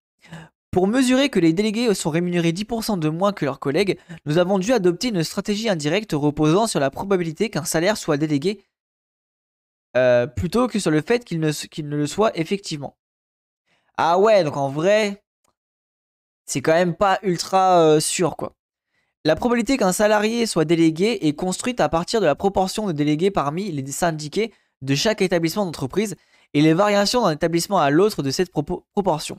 Pour mesurer que les délégués sont rémunérés dix pour cent de moins que leurs collègues, nous avons dû adopter une stratégie indirecte reposant sur la probabilité qu'un salaire soit délégué euh, plutôt que sur le fait qu'il ne, qu'il ne le soit effectivement. Ah ouais, donc en vrai, c'est quand même pas ultra euh, sûr, quoi. La probabilité qu'un salarié soit délégué est construite à partir de la proportion de délégués parmi les syndiqués de chaque établissement d'entreprise et les variations d'un établissement à l'autre de cette pro- proportion.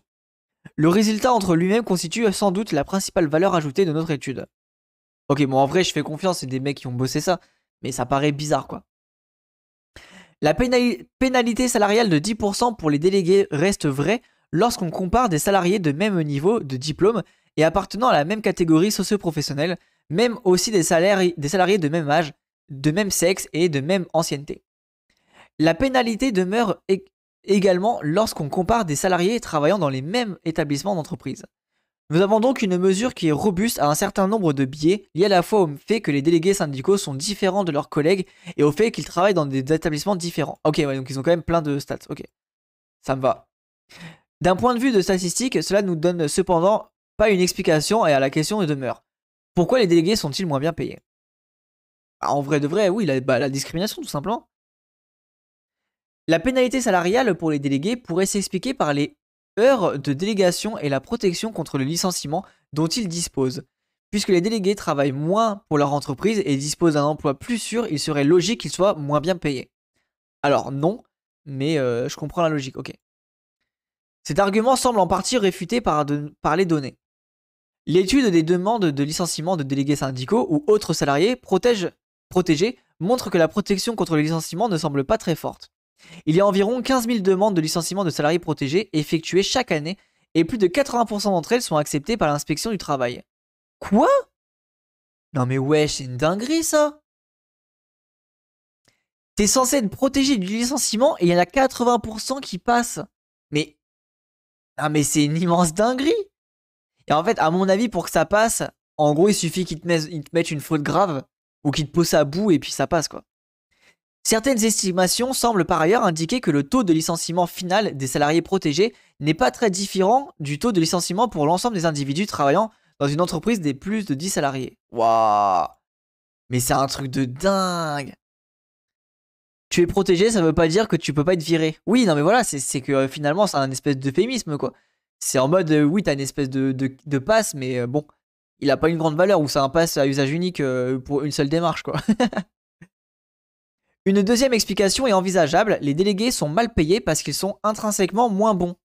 Le résultat entre lui-même constitue sans doute la principale valeur ajoutée de notre étude. Ok, bon, en vrai, je fais confiance, c'est des mecs qui ont bossé ça, mais ça paraît bizarre, quoi. La pénali- pénalité salariale de dix pour cent pour les délégués reste vraie lorsqu'on compare des salariés de même niveau de diplôme et appartenant à la même catégorie socio-professionnelle, même aussi des salariés, des salariés de même âge, de même sexe et de même ancienneté. La pénalité demeure ég- également lorsqu'on compare des salariés travaillant dans les mêmes établissements d'entreprise. Nous avons donc une mesure qui est robuste à un certain nombre de biais, liés à la fois au fait que les délégués syndicaux sont différents de leurs collègues et au fait qu'ils travaillent dans des établissements différents. Ok, ouais, donc ils ont quand même plein de stats, ok. Ça me va. D'un point de vue de statistique, cela nous donne cependant pas une explication et à la question demeure. Pourquoi les délégués sont-ils moins bien payés? Bah, en vrai de vrai, oui, la, bah, la discrimination tout simplement. La pénalité salariale pour les délégués pourrait s'expliquer par les heures de délégation et la protection contre le licenciement dont ils disposent. Puisque les délégués travaillent moins pour leur entreprise et disposent d'un emploi plus sûr, il serait logique qu'ils soient moins bien payés. Alors non, mais euh, je comprends la logique, ok. Cet argument semble en partie réfuté par, de, par les données. L'étude des demandes de licenciement de délégués syndicaux ou autres salariés protège, protégés montre que la protection contre le licenciement ne semble pas très forte. Il y a environ quinze mille demandes de licenciement de salariés protégés effectuées chaque année et plus de quatre-vingts pour cent d'entre elles sont acceptées par l'inspection du travail. Quoi? Non mais wesh, c'est une dinguerie ça! T'es censé être protégé du licenciement et il y en a quatre-vingts pour cent qui passent. Mais... Ah mais c'est une immense dinguerie. Et en fait, à mon avis, pour que ça passe, en gros, il suffit qu'ils te mettent une faute grave ou qu'ils te poussent à bout et puis ça passe, quoi. Certaines estimations semblent par ailleurs indiquer que le taux de licenciement final des salariés protégés n'est pas très différent du taux de licenciement pour l'ensemble des individus travaillant dans une entreprise des plus de dix salariés. Waouh! Mais c'est un truc de dingue! Tu es protégé, ça veut pas dire que tu peux pas être viré. Oui, non mais voilà, c'est, c'est que euh, finalement, c'est un espèce d'euphémisme, quoi. C'est en mode, euh, oui, t'as une espèce de, de, de passe, mais euh, bon, il a pas une grande valeur, ou c'est un passe à usage unique euh, pour une seule démarche, quoi. Une deuxième explication est envisageable, les délégués sont mal payés parce qu'ils sont intrinsèquement moins bons.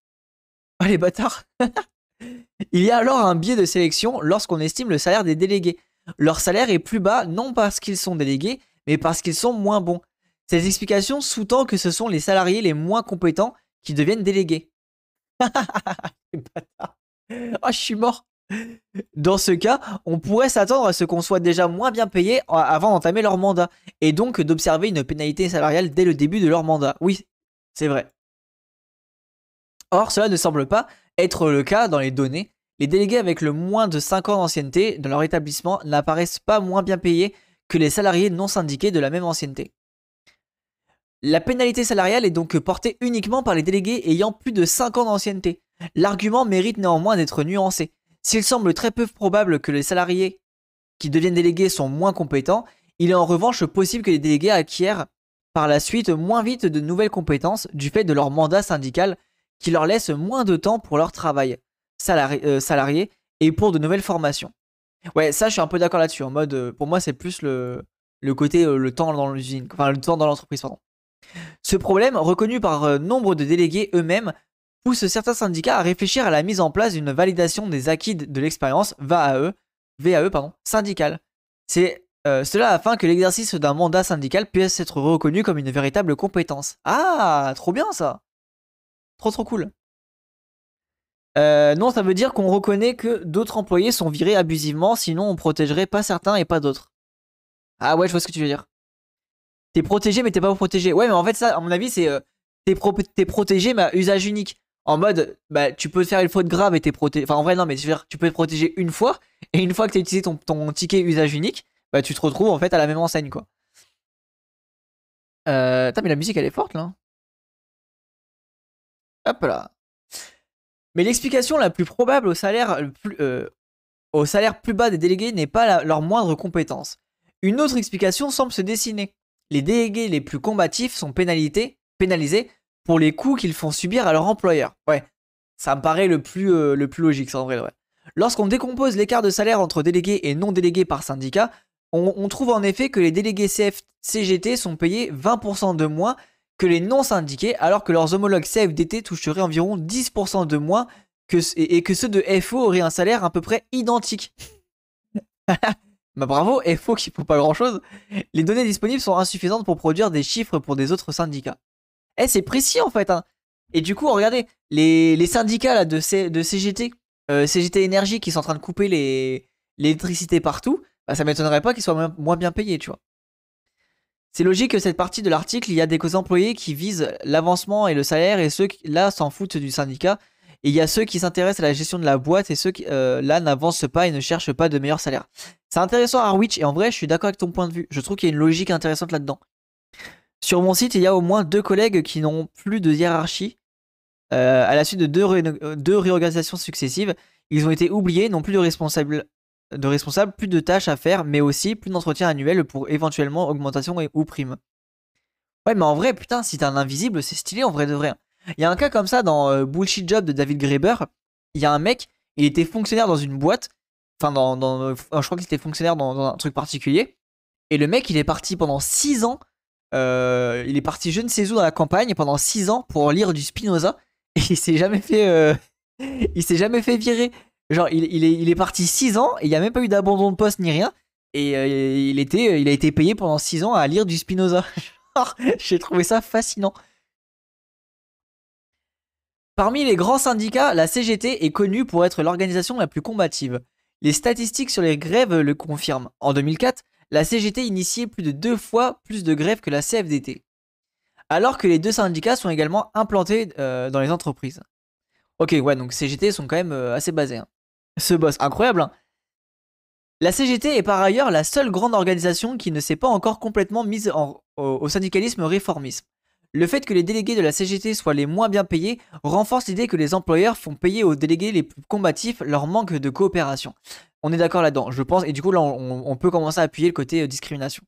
Oh, les bâtards. Il y a alors un biais de sélection lorsqu'on estime le salaire des délégués. Leur salaire est plus bas, non parce qu'ils sont délégués, mais parce qu'ils sont moins bons. Cette explication sous-tend que ce sont les salariés les moins compétents qui deviennent délégués. Oh, je suis mort. Dans ce cas, on pourrait s'attendre à ce qu'on soit déjà moins bien payé avant d'entamer leur mandat, et donc d'observer une pénalité salariale dès le début de leur mandat. Oui, c'est vrai. Or, cela ne semble pas être le cas dans les données. Les délégués avec le moins de cinq ans d'ancienneté dans leur établissement n'apparaissent pas moins bien payés que les salariés non syndiqués de la même ancienneté. La pénalité salariale est donc portée uniquement par les délégués ayant plus de cinq ans d'ancienneté. L'argument mérite néanmoins d'être nuancé. S'il semble très peu probable que les salariés qui deviennent délégués sont moins compétents, il est en revanche possible que les délégués acquièrent par la suite moins vite de nouvelles compétences du fait de leur mandat syndical qui leur laisse moins de temps pour leur travail salari euh, salarié et pour de nouvelles formations. Ouais, ça je suis un peu d'accord là-dessus, en mode, euh, pour moi c'est plus le, le côté euh, le temps dans l'usine, enfin le temps dans l'entreprise, pardon. Ce problème, reconnu par euh, nombre de délégués eux-mêmes, pousse certains syndicats à réfléchir à la mise en place d'une validation des acquis de l'expérience V A E, V A E pardon, syndicale. C'est euh, cela afin que l'exercice d'un mandat syndical puisse être reconnu comme une véritable compétence. Ah, trop bien ça! Trop trop cool. Euh, non, ça veut dire qu'on reconnaît que d'autres employés sont virés abusivement, sinon on protégerait pas certains et pas d'autres. Ah ouais, je vois ce que tu veux dire. T'es protégé mais t'es pas protégé. Ouais, mais en fait ça, à mon avis, c'est euh, t'es pro protégé mais à usage unique. En mode, bah tu peux faire une faute grave et t'es protégé. Enfin en vrai non, mais je veux dire, tu peux te protéger une fois et une fois que t'as utilisé ton, ton ticket usage unique, bah tu te retrouves en fait à la même enseigne quoi. Euh, tain, mais la musique elle est forte là. Hop là. Mais l'explication la plus probable au salaire, le plus, euh, au salaire plus bas des délégués n'est pas la, leur moindre compétence. Une autre explication semble se dessiner. Les délégués les plus combatifs sont pénalisés, pénalisés pour les coûts qu'ils font subir à leur employeur. Ouais, ça me paraît le plus, euh, le plus logique, c'est en vrai. Ouais. Lorsqu'on décompose l'écart de salaire entre délégués et non délégués par syndicat, on, on trouve en effet que les délégués C F C G T sont payés vingt pour cent de moins que les non-syndiqués, alors que leurs homologues C F D T toucheraient environ dix pour cent de moins que, et, et que ceux de F O auraient un salaire à peu près identique. Bah bravo, F O qui ne font pas grand-chose. Les données disponibles sont insuffisantes pour produire des chiffres pour des autres syndicats. Eh, c'est précis en fait. Hein. Et du coup, regardez, les, les syndicats là, de, C, de C G T, euh, C G T Énergie, qui sont en train de couper l'électricité partout, bah, ça ne m'étonnerait pas qu'ils soient moins, moins bien payés, tu vois. C'est logique que cette partie de l'article, il y a des employés qui visent l'avancement et le salaire et ceux qui, là, s'en foutent du syndicat. Et il y a ceux qui s'intéressent à la gestion de la boîte et ceux qui, euh, là, n'avancent pas et ne cherchent pas de meilleur salaire. C'est intéressant, Harwich, et en vrai, je suis d'accord avec ton point de vue. Je trouve qu'il y a une logique intéressante là-dedans. Sur mon site, il y a au moins deux collègues qui n'ont plus de hiérarchie. Euh, à la suite de deux, ré deux réorganisations successives, ils ont été oubliés, n'ont plus de responsables. de responsables, plus de tâches à faire, mais aussi plus d'entretien annuel pour éventuellement augmentation et, ou prime. Ouais, mais en vrai, putain, si t'es un invisible, c'est stylé en vrai de vrai. Il y a un cas comme ça dans euh, Bullshit Job de David Graeber. Il y a un mec, il était fonctionnaire dans une boîte, enfin, dans, dans, euh, je crois qu'il était fonctionnaire dans, dans un truc particulier, et le mec, il est parti pendant six ans, euh, il est parti je ne sais où dans la campagne, pendant six ans, pour lire du Spinoza, et il s'est jamais fait euh, il s'est jamais fait virer. Genre, il, il, est, il est parti six ans, et il n'y a même pas eu d'abandon de poste ni rien. Et euh, il, était, il a été payé pendant six ans à lire du Spinoza. J'ai trouvé ça fascinant. Parmi les grands syndicats, la C G T est connue pour être l'organisation la plus combative. Les statistiques sur les grèves le confirment. En deux mille quatre, la C G T initiait plus de deux fois plus de grèves que la C F D T. Alors que les deux syndicats sont également implantés euh, dans les entreprises. Ok, ouais, donc C G T sont quand même euh, assez basés. Hein. Ce boss, incroyable hein. La C G T est par ailleurs la seule grande organisation qui ne s'est pas encore complètement mise en, au, au syndicalisme réformiste. Le fait que les délégués de la C G T soient les moins bien payés renforce l'idée que les employeurs font payer aux délégués les plus combatifs leur manque de coopération. On est d'accord là-dedans, je pense, et du coup là on, on peut commencer à appuyer le côté euh, discrimination.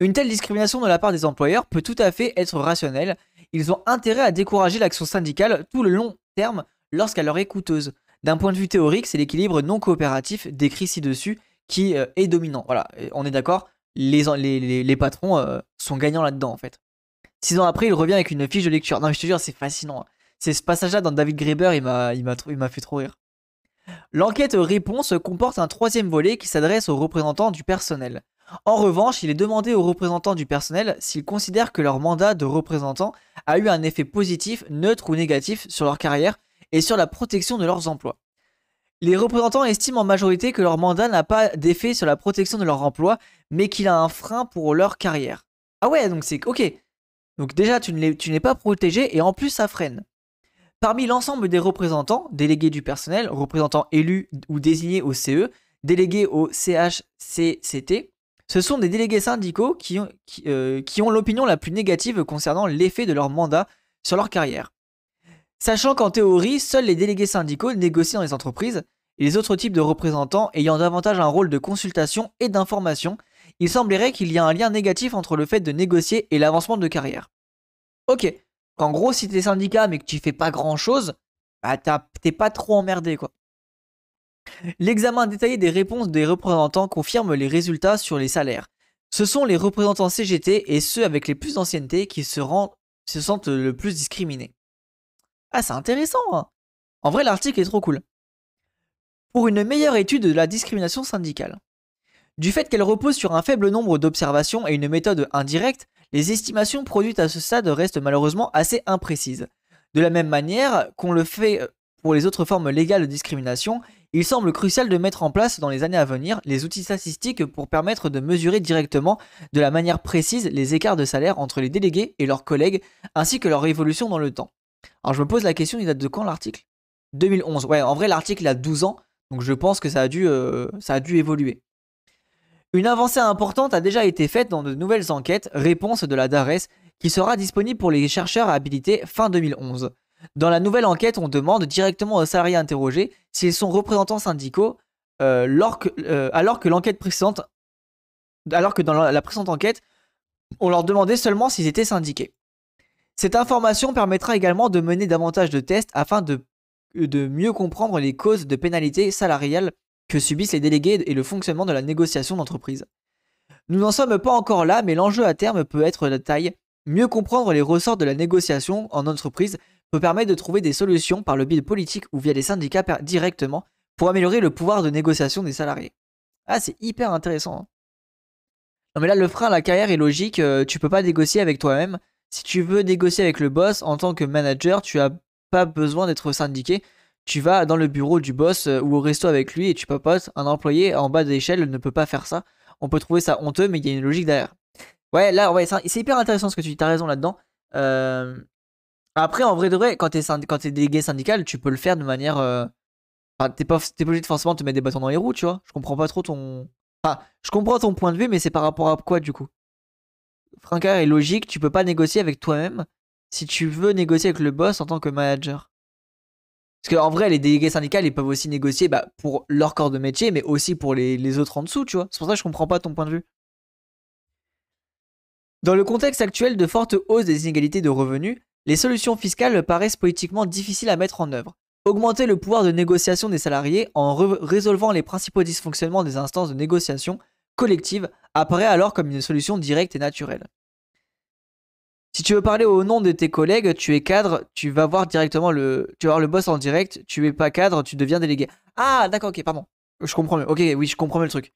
Une telle discrimination de la part des employeurs peut tout à fait être rationnelle. Ils ont intérêt à décourager l'action syndicale tout le long terme lorsqu'elle leur est coûteuse. D'un point de vue théorique, c'est l'équilibre non coopératif décrit ci-dessus qui euh, est dominant. Voilà, on est d'accord, les, les, les, les patrons euh, sont gagnants là-dedans en fait. Six ans après, il revient avec une fiche de lecture. Non mais je te jure, c'est fascinant. C'est ce passage-là dans David Graeber, il m'a il m'a il m'a fait trop rire. L'enquête réponse comporte un troisième volet qui s'adresse aux représentants du personnel. En revanche, il est demandé aux représentants du personnel s'ils considèrent que leur mandat de représentant a eu un effet positif, neutre ou négatif sur leur carrière et sur la protection de leurs emplois. Les représentants estiment en majorité que leur mandat n'a pas d'effet sur la protection de leur emploi, mais qu'il a un frein pour leur carrière. Ah ouais, donc c'est ok. Donc déjà, tu n'es pas protégé et en plus, ça freine. Parmi l'ensemble des représentants, délégués du personnel, représentants élus ou désignés au C E, délégués au C H C C T, Ce sont des délégués syndicaux qui ont, qui, euh, qui ont l'opinion la plus négative concernant l'effet de leur mandat sur leur carrière. Sachant qu'en théorie, seuls les délégués syndicaux négocient dans les entreprises et les autres types de représentants ayant davantage un rôle de consultation et d'information, il semblerait qu'il y a un lien négatif entre le fait de négocier et l'avancement de carrière. Ok, qu'en gros si t'es syndicat mais que tu fais pas grand chose, bah t'es pas trop emmerdé quoi. L'examen détaillé des réponses des représentants confirme les résultats sur les salaires. Ce sont les représentants C G T et ceux avec les plus d'ancienneté qui se, rendent, se sentent le plus discriminés. Ah c'est intéressant hein. En vrai l'article est trop cool. Pour une meilleure étude de la discrimination syndicale. Du fait qu'elle repose sur un faible nombre d'observations et une méthode indirecte, les estimations produites à ce stade restent malheureusement assez imprécises. De la même manière qu'on le fait pour les autres formes légales de discrimination, il semble crucial de mettre en place dans les années à venir les outils statistiques pour permettre de mesurer directement de la manière précise les écarts de salaire entre les délégués et leurs collègues, ainsi que leur évolution dans le temps. Alors je me pose la question, il date de quand l'article ? deux mille onze, ouais en vrai l'article a douze ans, donc je pense que ça a dû, euh, ça a dû évoluer. Une avancée importante a déjà été faite dans de nouvelles enquêtes, réponses de la DARES, qui sera disponible pour les chercheurs habilités fin deux mille onze. Dans la nouvelle enquête, on demande directement aux salariés interrogés s'ils sont représentants syndicaux, euh, alors que, euh, alors que l'enquête précédente, alors que dans la précédente enquête, on leur demandait seulement s'ils étaient syndiqués. Cette information permettra également de mener davantage de tests afin de, de mieux comprendre les causes de pénalités salariales que subissent les délégués et le fonctionnement de la négociation d'entreprise. Nous n'en sommes pas encore là, mais l'enjeu à terme peut être de taille. Mieux comprendre les ressorts de la négociation en entreprise peut permettre de trouver des solutions par le biais de politiques ou via les syndicats directement pour améliorer le pouvoir de négociation des salariés. Ah, c'est hyper intéressant. Hein. Non mais là, le frein à la carrière est logique, euh, tu peux pas négocier avec toi-même. Si tu veux négocier avec le boss, en tant que manager, tu n'as pas besoin d'être syndiqué. Tu vas dans le bureau du boss euh, ou au resto avec lui et tu papotes. Un employé en bas de l'échelle ne peut pas faire ça. On peut trouver ça honteux, mais il y a une logique derrière. Ouais, là, ouais, c'est hyper intéressant ce que tu dis, t'as raison là-dedans. Euh... Après, en vrai de vrai, quand t'es synd... quand t'es délégué syndical, tu peux le faire de manière... Euh... Enfin, t'es pas... t'es pas obligé de forcément te mettre des bâtons dans les roues, tu vois. Je comprends pas trop ton... Enfin, je comprends ton point de vue, mais c'est par rapport à quoi, du coup? Francard est logique, tu peux pas négocier avec toi-même si tu veux négocier avec le boss en tant que manager. Parce qu'en vrai, les délégués syndicaux, ils peuvent aussi négocier bah, pour leur corps de métier, mais aussi pour les, les autres en dessous, tu vois. C'est pour ça que je comprends pas ton point de vue. Dans le contexte actuel de forte hausse des inégalités de revenus, les solutions fiscales paraissent politiquement difficiles à mettre en œuvre. Augmenter le pouvoir de négociation des salariés en résolvant les principaux dysfonctionnements des instances de négociation collective apparaît alors comme une solution directe et naturelle. Si tu veux parler au nom de tes collègues, tu es cadre, tu vas voir directement le, tu vas voir le boss en direct, tu es pas cadre, tu deviens délégué. Ah, d'accord, ok, pardon. Je comprends mieux. Ok, oui, je comprends mieux le truc.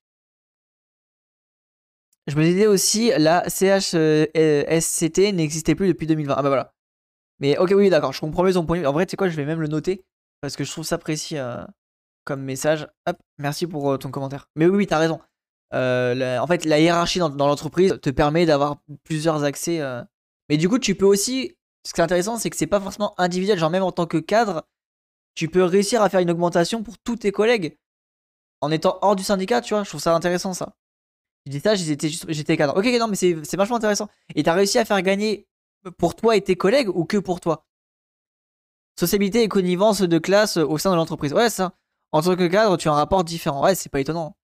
Je me disais aussi, la C H S C T n'existait plus depuis deux mille vingt. Ah bah voilà. Mais ok, oui, d'accord, je comprends mieux ton point de vue. En vrai, tu sais quoi, je vais même le noter parce que je trouve ça précis euh, comme message. Hop, merci pour euh, ton commentaire. Mais oui, oui, t'as raison. Euh, la, en fait, la hiérarchie dans, dans l'entreprise te permet d'avoir plusieurs accès. Euh, Mais du coup, tu peux aussi, ce qui est intéressant, c'est que c'est pas forcément individuel. Genre même en tant que cadre, tu peux réussir à faire une augmentation pour tous tes collègues en étant hors du syndicat, tu vois. Je trouve ça intéressant, ça. Je dis ça, j'étais j'étais cadre. Ok, non, mais c'est vachement intéressant. Et t'as réussi à faire gagner pour toi et tes collègues ou que pour toi? Sociabilité et connivence de classe au sein de l'entreprise. Ouais, ça. En tant que cadre, tu as un rapport différent. Ouais, c'est pas étonnant.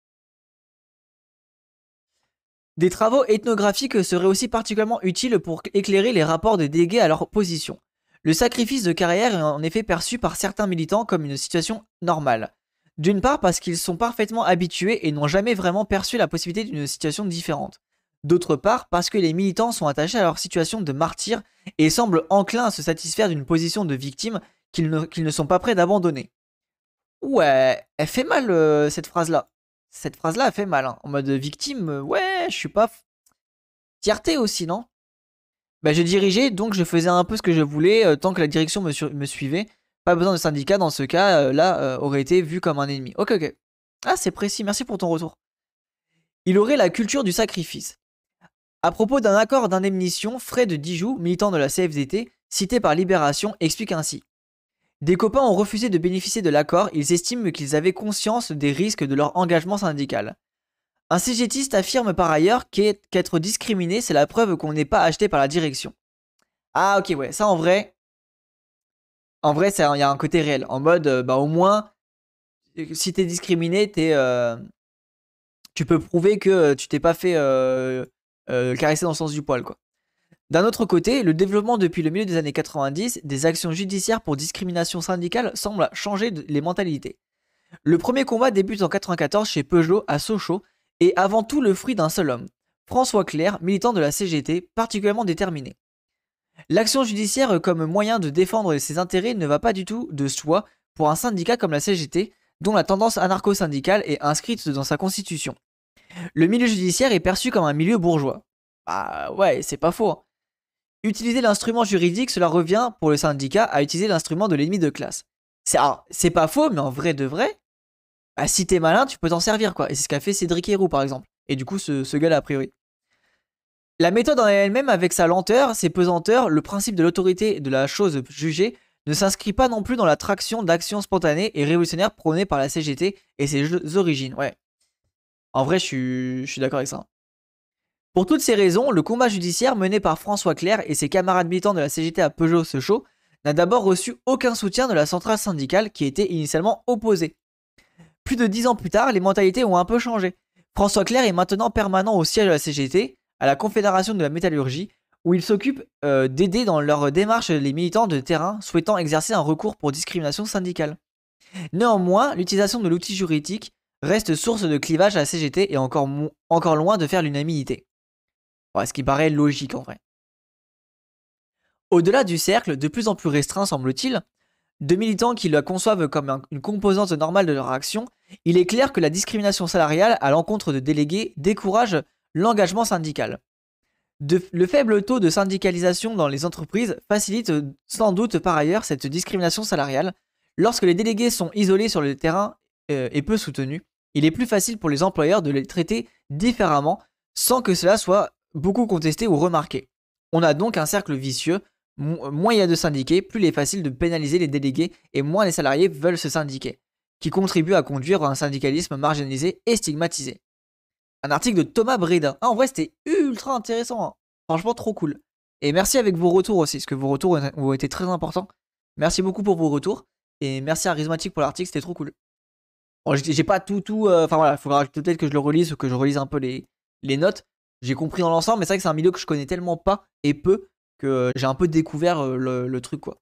Des travaux ethnographiques seraient aussi particulièrement utiles pour éclairer les rapports des délégués à leur position. Le sacrifice de carrière est en effet perçu par certains militants comme une situation normale. D'une part parce qu'ils sont parfaitement habitués et n'ont jamais vraiment perçu la possibilité d'une situation différente. D'autre part parce que les militants sont attachés à leur situation de martyr et semblent enclins à se satisfaire d'une position de victime qu'ils ne, qu'ils ne sont pas prêts d'abandonner. Ouais, elle fait mal euh, cette phrase-là. Cette phrase-là fait mal, hein. En mode victime, ouais, je suis pas... Fierté aussi, non? Bah, je dirigeais, donc je faisais un peu ce que je voulais, euh, tant que la direction me, me suivait. Pas besoin de syndicat, dans ce cas, euh, là, euh, aurait été vu comme un ennemi. Ok, ok. Ah, c'est précis, merci pour ton retour. Il aurait la culture du sacrifice. À propos d'un accord d'indemnisation, Fred Dijoux, militant de la C F D T, cité par Libération, explique ainsi. Des copains ont refusé de bénéficier de l'accord, ils estiment qu'ils avaient conscience des risques de leur engagement syndical. Un C G Tiste affirme par ailleurs qu'être discriminé, c'est la preuve qu'on n'est pas acheté par la direction. Ah ok, ouais, ça en vrai, en vrai, il y a un côté réel. En mode, euh, bah au moins, si t'es discriminé, t'es, euh, tu peux prouver que tu t'es pas fait euh, euh, caresser dans le sens du poil, quoi. D'un autre côté, le développement depuis le milieu des années quatre-vingt-dix des actions judiciaires pour discrimination syndicale semble changer les mentalités. Le premier combat débute en mille neuf cent quatre-vingt-quatorze chez Peugeot à Sochaux et avant tout le fruit d'un seul homme, François Clerc, militant de la C G T, particulièrement déterminé. L'action judiciaire comme moyen de défendre ses intérêts ne va pas du tout de soi pour un syndicat comme la C G T, dont la tendance anarcho-syndicale est inscrite dans sa constitution. Le milieu judiciaire est perçu comme un milieu bourgeois. Bah ouais, c'est pas faux. Utiliser l'instrument juridique, cela revient pour le syndicat à utiliser l'instrument de l'ennemi de classe. C'est pas faux, mais en vrai de vrai, bah, si t'es malin, tu peux t'en servir, quoi. Et c'est ce qu'a fait Cédric Héroux, par exemple. Et du coup, ce, ce gars-là, a priori. La méthode en elle-même, avec sa lenteur, ses pesanteurs, le principe de l'autorité et de la chose jugée, ne s'inscrit pas non plus dans la traction d'actions spontanées et révolutionnaires prônées par la C G T et ses origines. Ouais. En vrai, je suis, je suis d'accord avec ça. Pour toutes ces raisons, le combat judiciaire mené par François Clerc et ses camarades militants de la C G T à Peugeot-Sochaux n'a d'abord reçu aucun soutien de la centrale syndicale qui était initialement opposée. Plus de dix ans plus tard, les mentalités ont un peu changé. François Clerc est maintenant permanent au siège de la C G T, à la Confédération de la Métallurgie, où il s'occupe euh, d'aider dans leur démarche les militants de terrain souhaitant exercer un recours pour discrimination syndicale. Néanmoins, l'utilisation de l'outil juridique reste source de clivage à la C G T et encore, encore loin de faire l'unanimité. Ce qui paraît logique en vrai. Au-delà du cercle, de plus en plus restreint semble-t-il, de militants qui la conçoivent comme un, une composante normale de leur action, il est clair que la discrimination salariale à l'encontre de délégués décourage l'engagement syndical. De, le faible taux de syndicalisation dans les entreprises facilite sans doute par ailleurs cette discrimination salariale. Lorsque les délégués sont isolés sur le terrain euh, et peu soutenus, il est plus facile pour les employeurs de les traiter différemment sans que cela soit beaucoup contesté ou remarqué. On a donc un cercle vicieux, moins il y a de syndiqués, plus il est facile de pénaliser les délégués et moins les salariés veulent se syndiquer, qui contribue à conduire à un syndicalisme marginalisé et stigmatisé. Un article de Thomas Breda. Ah, en vrai c'était ultra intéressant, hein. Franchement trop cool. Et merci avec vos retours aussi, parce que vos retours ont été très importants. Merci beaucoup pour vos retours, et merci à Rhizomatique pour l'article, c'était trop cool. Bon, j'ai pas tout, tout, enfin euh, voilà, il faudra peut-être que je le relise ou que je relise un peu les, les notes. J'ai compris dans l'ensemble, mais c'est vrai que c'est un milieu que je connais tellement pas et peu que j'ai un peu découvert le, le truc, quoi.